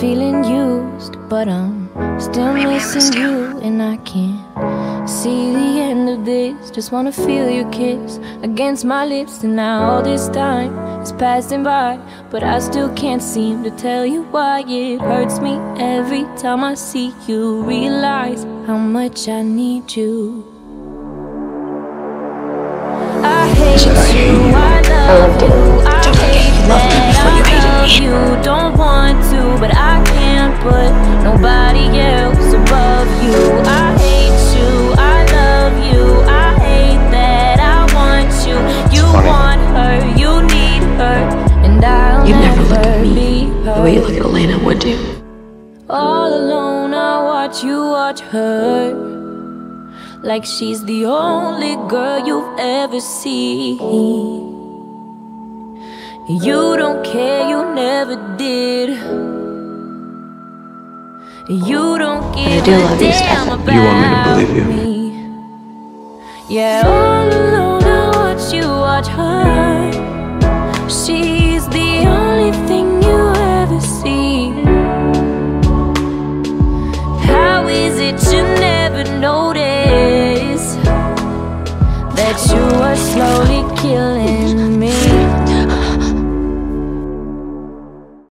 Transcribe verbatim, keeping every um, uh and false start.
feeling used, but I'm still missing you, and I can't see the end of this. Just wanna feel your kiss against my lips, and now all this time is passing by, but I still can't seem to tell you why. It hurts me every time I see you, realize how much I need you. I hate you, I love you, I hate that I love you. Don't want to, but I can't put nobody else above you. I hate you, I love you, I hate that I want you. You want her, you need her, and I'll You'd never look at me the way you look at Elena, would you? All alone I watch you watch her, like she's the only girl you've ever seen. You don't care, you never did. You don't give a damn about me. You want me to believe you? Yeah, all alone I watch you watch her. She's the only thing you ever see. How is it you never notice that you are slowly killing me?